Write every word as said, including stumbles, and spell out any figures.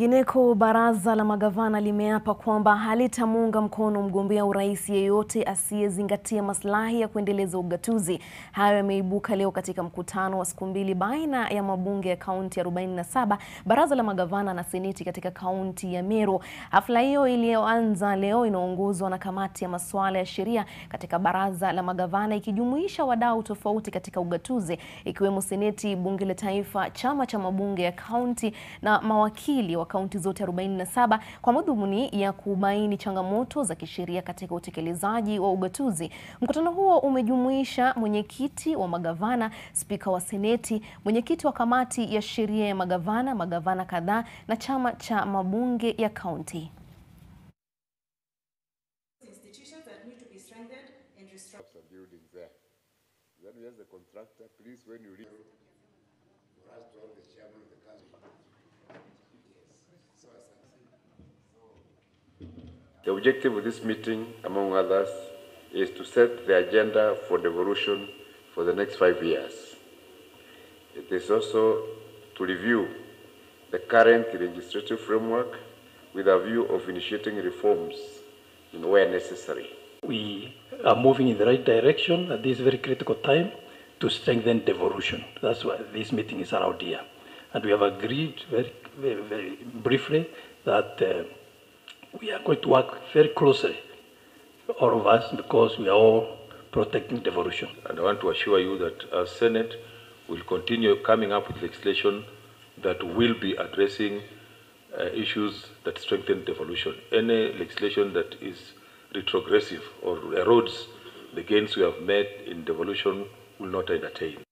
Gineko, baraza la magavana limeapa kwamba halitamuunga mkono mgombea urais yeyote asiyezingatia maslahi ya kuendeleza ugatuzi. Hayo yameibuka leo katika mkutano wa siku mbili baina ya mabunge ya kaunti arobaini na saba, baraza la magavana na seneti katika kaunti ya Meru. Hafla hiyo iliyoanza leo inaongozwa na kamati ya masuala ya sheria katika baraza la magavana ikijumuisha wadau tofauti katika ugatuzi ikiwemo seneti, bunge la taifa, chama cha mabunge ya kaunti na mawakili wa kaunti zote arobaini na saba kwa madhumuni ya kubaini changamoto za kisheria katika utekelezaji wa ugatuzi. Mkutano huo umejumuisha mwenyekiti wa magavana, spika wa seneti, mwenyekiti wa kamati ya sheria ya magavana, magavana kadhaa na chama cha mabunge ya kaunti. The objective of this meeting, among others, is to set the agenda for devolution for the next five years. It is also to review the current legislative framework with a view of initiating reforms in where necessary. We are moving in the right direction at this very critical time to strengthen devolution. That's why this meeting is around here. And we have agreed very, very, very briefly that uh, we are going to work very closely, all of us, because we are all protecting devolution. And I want to assure you that our Senate will continue coming up with legislation that will be addressing uh, issues that strengthen devolution. Any legislation that is retrogressive or erodes the gains we have made in devolution will not entertain.